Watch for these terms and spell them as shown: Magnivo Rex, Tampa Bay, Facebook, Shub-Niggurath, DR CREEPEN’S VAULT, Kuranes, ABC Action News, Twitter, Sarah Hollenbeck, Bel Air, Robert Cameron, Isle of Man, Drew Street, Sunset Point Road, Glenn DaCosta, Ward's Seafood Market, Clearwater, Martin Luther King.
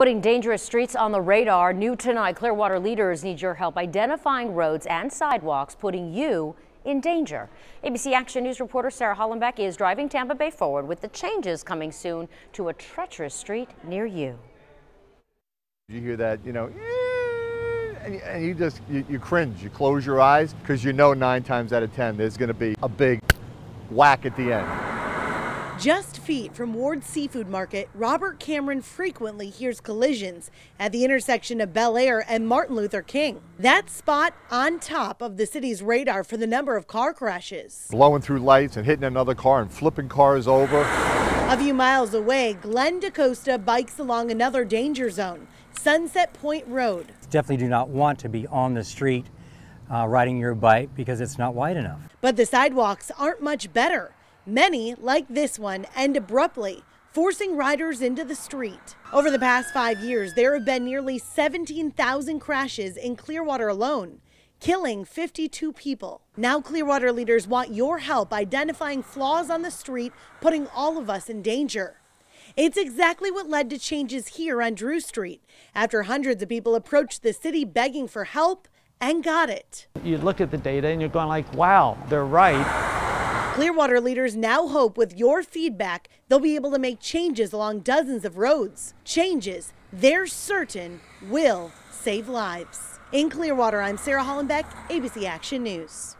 Putting dangerous streets on the radar, new tonight, Clearwater leaders need your help identifying roads and sidewalks putting you in danger. ABC Action News reporter Sarah Hollenbeck is driving Tampa Bay forward with the changes coming soon to a treacherous street near you. You hear that, you know, and you just, you cringe, you close your eyes because you know 9 times out of 10 there's going to be a big whack at the end. Just feet from Ward's Seafood Market, Robert Cameron frequently hears collisions at the intersection of Bel Air and Martin Luther King. That spot on top of the city's radar for the number of car crashes. Blowing through lights and hitting another car and flipping cars over. A few miles away, Glenn DaCosta bikes along another danger zone, Sunset Point Road. Definitely do not want to be on the street riding your bike because it's not wide enough. But the sidewalks aren't much better. Many, like this one, end abruptly, forcing riders into the street. Over the past 5 years, there have been nearly 17,000 crashes in Clearwater alone, killing 52 people. Now Clearwater leaders want your help identifying flaws on the street, putting all of us in danger. It's exactly what led to changes here on Drew Street, after hundreds of people approached the city begging for help and got it. You look at the data and you're going like, wow, they're right. Clearwater leaders now hope with your feedback, they'll be able to make changes along dozens of roads. Changes they're certain will save lives. In Clearwater, I'm Sarah Hollenbeck, ABC Action News.